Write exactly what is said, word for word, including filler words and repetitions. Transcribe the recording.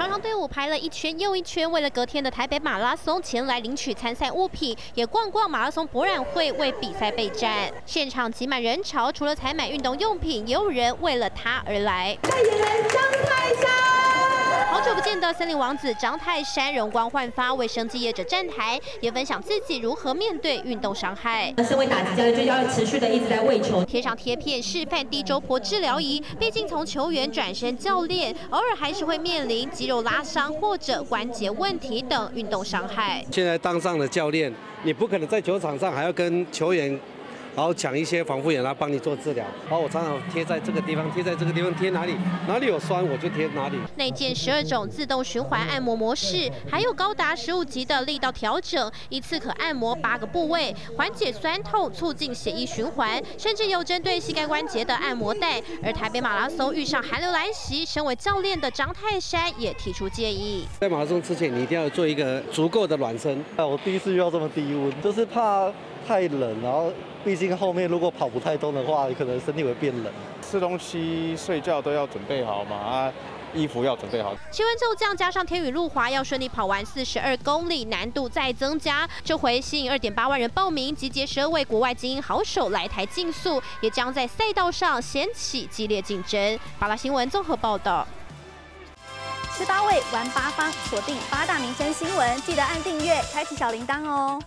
长长队伍排了一圈又一圈，为了隔天的台北马拉松前来领取参赛物品，也逛逛马拉松博览会，为比赛备战。现场挤满人潮，除了采买运动用品，也有人为了他而来。代言人张泰山。 好久不见的森林王子张泰山容光焕发，为生计业者站台，也分享自己如何面对运动伤害。身为打击教练，就要持续的一直在为球，贴上贴片示范低周波治疗仪。毕竟从球员转身教练，偶尔还是会面临肌肉拉伤或者关节问题等运动伤害。现在当上了教练，你不可能在球场上还要跟球员。 然后抢一些防护眼来帮你做治疗。然后我常常贴在这个地方，贴在这个地方，贴哪里？哪里有酸我就贴哪里。内建十二种自动循环按摩模式，还有高达十五级的力道调整，一次可按摩八个部位，缓解酸痛，促进血液循环。甚至有针对膝盖关节的按摩带。而台北马拉松遇上寒流来袭，身为教练的张泰山也提出建议：在马拉松之前，你一定要做一个足够的暖身。啊，我第一次遇到这么低温，就是怕。 太冷，然后毕竟后面如果跑不太动的话，可能身体会变冷。吃东西、睡觉都要准备好嘛，啊，衣服要准备好。气温骤降，加上天雨路滑，要顺利跑完四十二公里，难度再增加。这回吸引二点八万人报名，集结十二位国外精英好手来台竞速，也将在赛道上掀起激烈竞争。巴拉新闻综合报道。 十八位玩八方，锁定八大民生新闻，记得按订阅，开启小铃铛哦。